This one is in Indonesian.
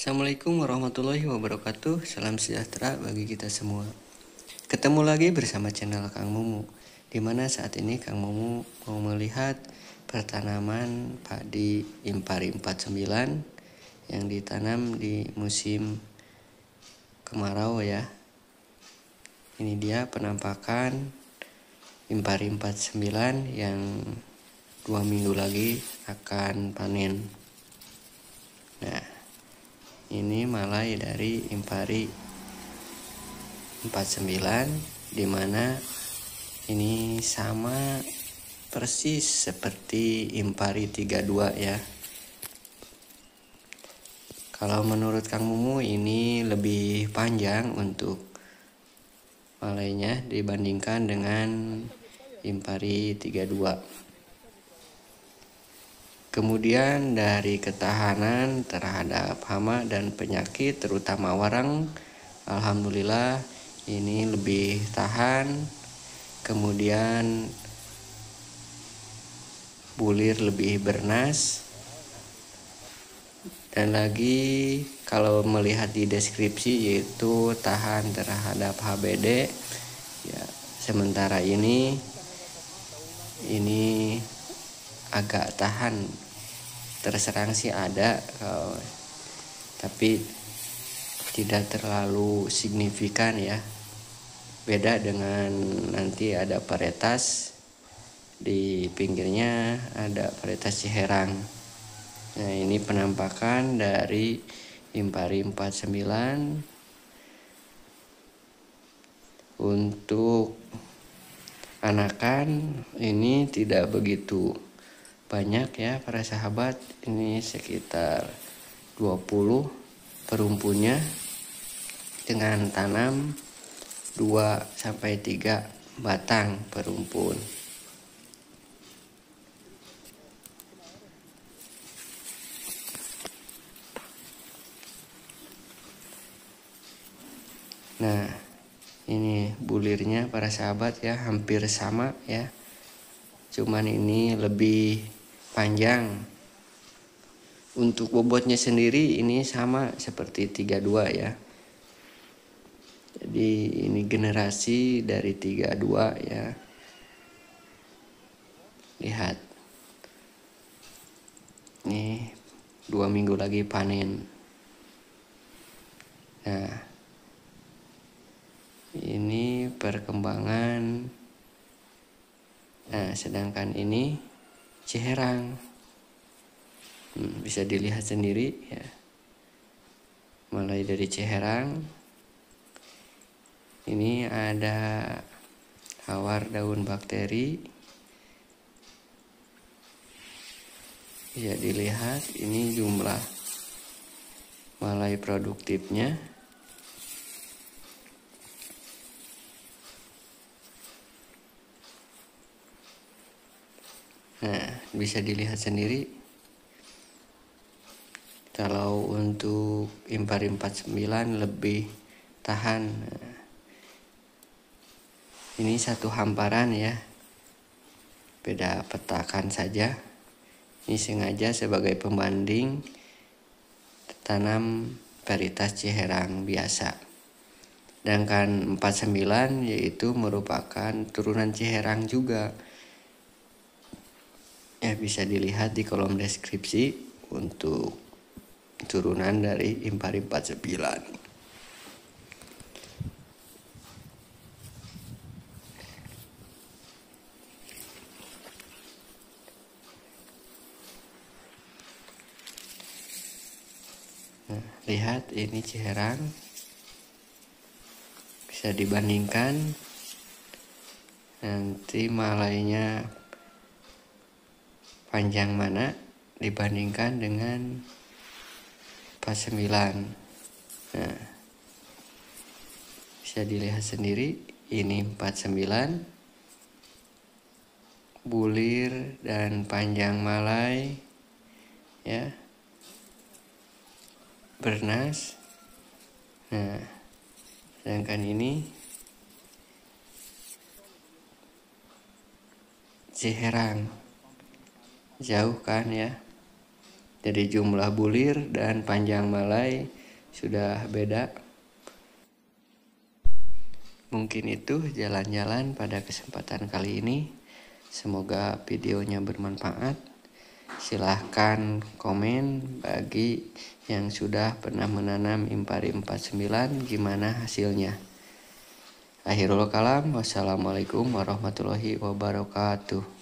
Assalamualaikum warahmatullahi wabarakatuh. Salam sejahtera bagi kita semua. Ketemu lagi bersama channel Kang Mumu, dimana saat ini Kang Mumu mau melihat pertanaman padi Inpari 49 yang ditanam di musim kemarau ya. Ini dia penampakan Inpari 49 yang 2 minggu lagi akan panen. Nah, ini malai dari Inpari 49, dimana ini sama persis seperti Inpari 32 ya. Kalau menurut Kang Mumu ini lebih panjang untuk malainya dibandingkan dengan Inpari 32. Kemudian dari ketahanan terhadap hama dan penyakit terutama warang, alhamdulillah ini lebih tahan. Kemudian bulir lebih bernas. Dan lagi kalau melihat di deskripsi yaitu tahan terhadap HDB ya, sementara ini agak tahan, terserang sih ada, tapi tidak terlalu signifikan ya. Beda dengan nanti ada varietas di pinggirnya, ada varietas Ciherang. Nah, ini penampakan dari Inpari 49. Untuk anakan ini tidak begitu banyak ya para sahabat, ini sekitar 20 perumpunya dengan tanam 2-3 batang perumpun. Nah, ini bulirnya para sahabat ya, hampir sama ya, cuman ini lebih panjang. Untuk bobotnya sendiri ini sama seperti 32 ya. Jadi ini generasi dari 32 ya. Lihat. Nih 2 minggu lagi panen. Nah, ini perkembangan. Nah, sedangkan ini Ciherang, bisa dilihat sendiri ya, mulai dari Ciherang ini ada hawar daun bakteri, bisa dilihat ini jumlah malai produktifnya. Nah, bisa dilihat sendiri. Kalau untuk Inpari 49 lebih tahan. Nah, ini satu hamparan ya, beda petakan saja. Ini sengaja sebagai pembanding tanam varietas Ciherang biasa. Sedangkan 49 yaitu merupakan turunan Ciherang juga. Ya, bisa dilihat di kolom deskripsi untuk turunan dari Inpari 49. Nah, lihat ini Ciherang. Bisa dibandingkan nanti malainya panjang mana dibandingkan dengan 49. Nah, bisa dilihat sendiri ini 49 bulir dan panjang malai ya, bernas. Nah, sedangkan ini Ciherang, jauh kan ya, Jadi jumlah bulir dan panjang malai sudah beda. Mungkin itu jalan-jalan pada kesempatan kali ini. Semoga videonya bermanfaat. Silahkan komen bagi yang sudah pernah menanam Inpari 49 gimana hasilnya. Akhirul kalam, wassalamualaikum warahmatullahi wabarakatuh.